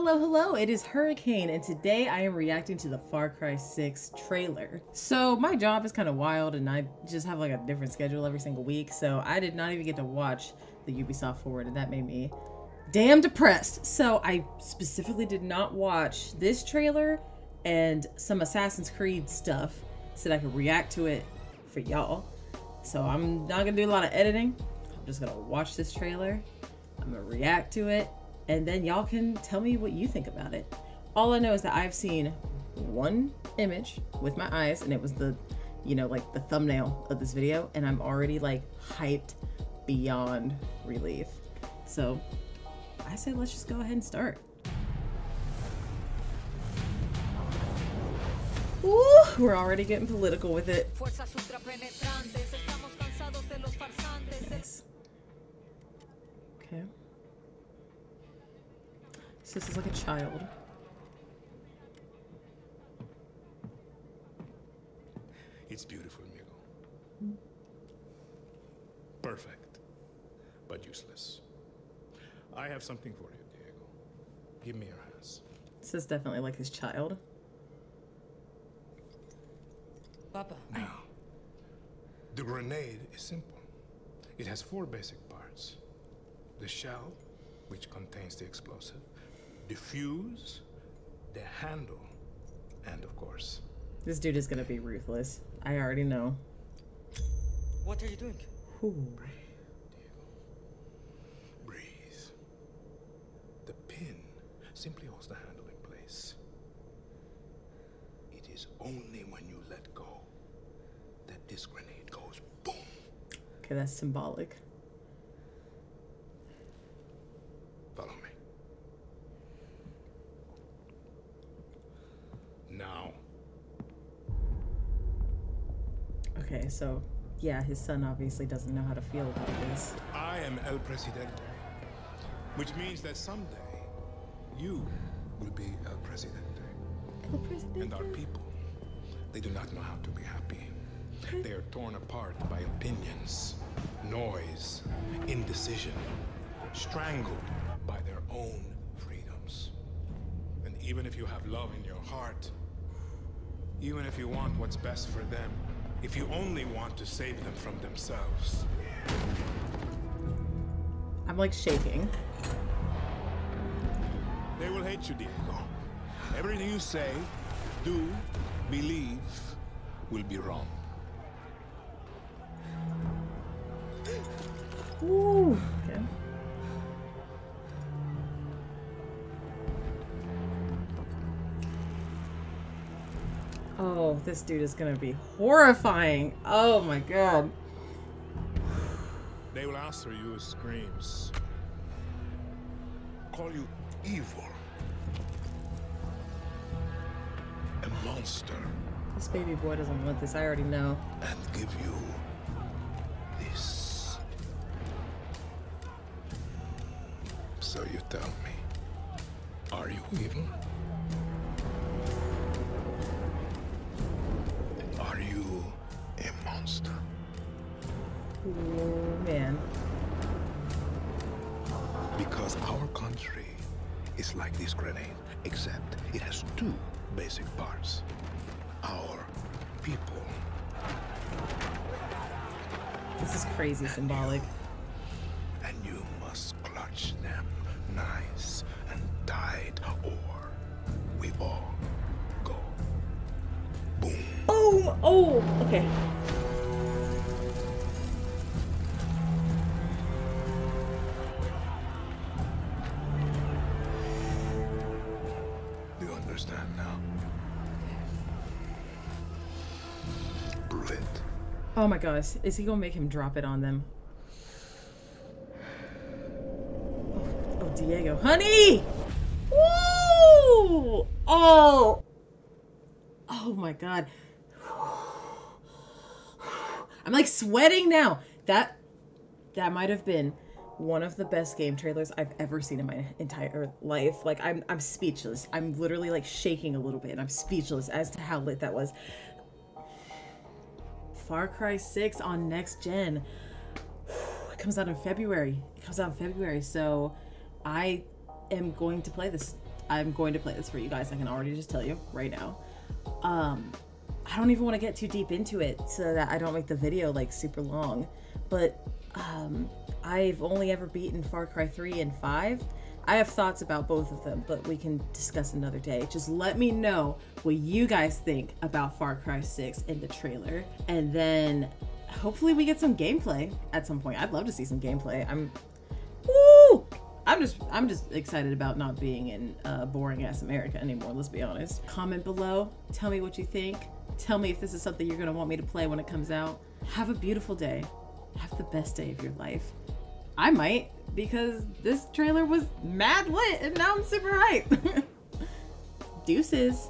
Hello, hello, it is Hurricane, and today I am reacting to the Far Cry 6 trailer. So my job is kind of wild, and I just have like a different schedule every single week, so I did not even get to watch the Ubisoft Forward, and that made me damn depressed. So I specifically did not watch this trailer and some Assassin's Creed stuff so that I could react to it for y'all. So I'm not gonna do a lot of editing. I'm just gonna watch this trailer, I'm gonna react to it, and then y'all can tell me what you think about it. All I know is that I've seen one image with my eyes, and it was the, you know, like the thumbnail of this video, and I'm already like hyped beyond relief. So I say, let's just go ahead and start. Ooh, we're already getting political with it. Yes. Okay. So this is like a child. It's beautiful, Miguel. Perfect, but useless. I have something for you, Diego. Give me your hands. This is definitely like his child. Papa. Now, the grenade is simple. It has four basic parts. The shell, which contains the explosive, the fuse, the handle, and of course... This dude is gonna be ruthless. I already know. What are you doing? Ooh. Breathe, Diego. Breathe. The pin simply holds the handle in place. It is only when you let go that this grenade goes boom. Okay, that's symbolic. Okay, so, yeah, his son obviously doesn't know how to feel about this. I am El Presidente, which means that someday you will be El Presidente. El Presidente. And our people, they do not know how to be happy. They are torn apart by opinions, noise, indecision, strangled by their own freedoms. And even if you have love in your heart, even if you want what's best for them, if you only want to save them from themselves. I'm like shaking. They will hate you, Diego. Everything you say, do, believe, will be wrong. Ooh, okay. Oh, this dude is gonna be horrifying. Oh my god. They will answer you with screams. Call you evil. A monster. This baby boy doesn't want this, I already know. And give you this. So you tell me, are you evil? Oh, man. Because our country is like this grenade, except it has two basic parts. Our people. This is crazy symbolic. And you must clutch them nice and tight, or we all go. Boom. Boom! Oh, okay. Oh my gosh, is he gonna make him drop it on them? Oh, oh Diego, honey! Woo! Oh! Oh my god. I'm like sweating now. That might have been one of the best game trailers I've ever seen in my entire life. Like, I'm speechless. I'm literally like shaking a little bit, and I'm speechless as to how lit that was. Far Cry 6 on next gen. It comes out in February. So I am going to play this I'm going to play this for you guys. I can already just tell you right now. I don't even want to get too deep into it so that I don't make the video like super long, but I've only ever beaten Far Cry 3 and 5. I have thoughts about both of them, but we can discuss another day. Just let me know what you guys think about Far Cry 6 in the trailer, and then hopefully we get some gameplay at some point. I'd love to see some gameplay. I'm just excited about not being in boring ass America anymore, let's be honest. Comment below, tell me what you think. Tell me if this is something you're gonna want me to play when it comes out. Have a beautiful day. Have the best day of your life. I might, because this trailer was mad lit and now I'm super hype. Deuces.